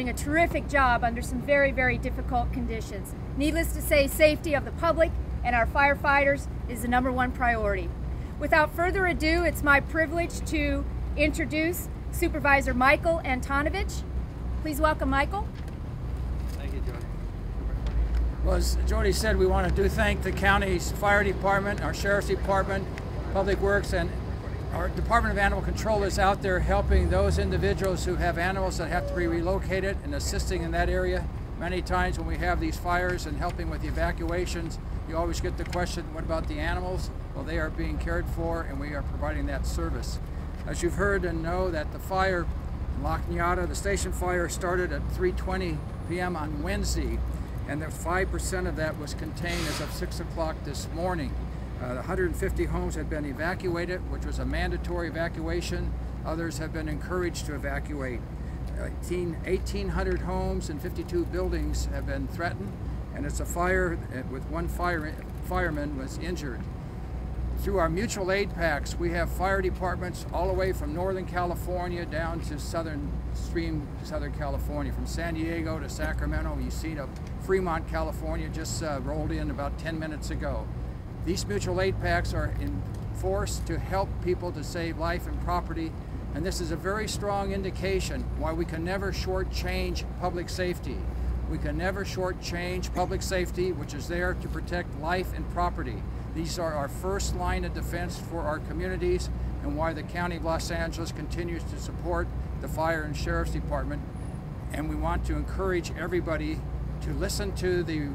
Doing a terrific job under some very, very difficult conditions. Needless to say, safety of the public and our firefighters is the #1 priority. Without further ado, it's my privilege to introduce Supervisor Michael Antonovich. Please welcome Michael. Thank you, Jody. Well, as Jody said, we want to thank the county's fire department, our sheriff's department, public works, and our Department of Animal Control is out there helping those individuals who have animals that have to be relocated and assisting in that area. Many times when we have these fires and helping with the evacuations, you always get the question, what about the animals? Well, they are being cared for and we are providing that service. As you've heard and know that the fire in La Cañada, the station fire started at 3:20 p.m. on Wednesday, and the 5% of that was contained as of 6 o'clock this morning. 150 homes had been evacuated, which was a mandatory evacuation. Others have been encouraged to evacuate. 1,800 homes and 52 buildings have been threatened, and it's a fire with one fireman was injured. Through our mutual aid packs, we have fire departments all the way from Northern California down to Southern California. From San Diego to Sacramento, you see to Fremont, California, just rolled in about 10 minutes ago. These mutual aid packs are enforced to help people to save life and property, and this is a very strong indication why we can never shortchange public safety. We can never shortchange public safety, which is there to protect life and property. These are our first line of defense for our communities, and why the County of Los Angeles continues to support the Fire and Sheriff's Department. And we want to encourage everybody to listen to the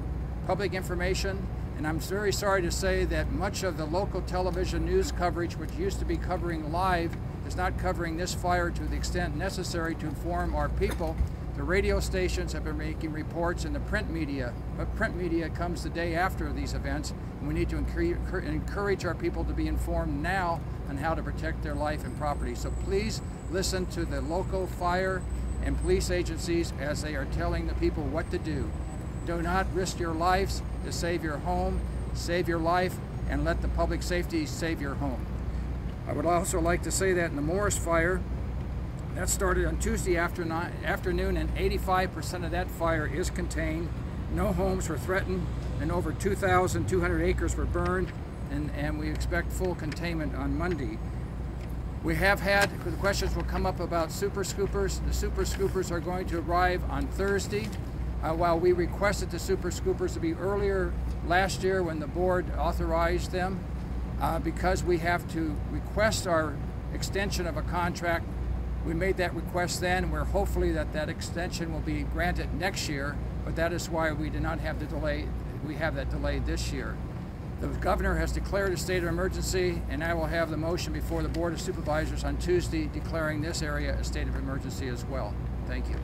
public information. And I'm very sorry to say that much of the local television news coverage, which used to be covering live, is not covering this fire to the extent necessary to inform our people. The radio stations have been making reports in the print media, but print media comes the day after these events, and we need to encourage our people to be informed now on how to protect their life and property. So please listen to the local fire and police agencies as they are telling the people what to do. Do not risk your lives to save your home, save your life, and let the public safety save your home. I would also like to say that in the Morris Fire, that started on Tuesday afternoon, and 85% of that fire is contained. No homes were threatened, and over 2,200 acres were burned, and we expect full containment on Monday. We have had, the questions will come up about super scoopers. The super scoopers are going to arrive on Thursday. While we requested the super scoopers to be earlier last year when the board authorized them, because we have to request our extension of a contract, we made that request then. We're hopefully that extension will be granted next year, but that is why we did not have the delay. We have that delay this year. The governor has declared a state of emergency, and I will have the motion before the Board of Supervisors on Tuesday declaring this area a state of emergency as well. Thank you.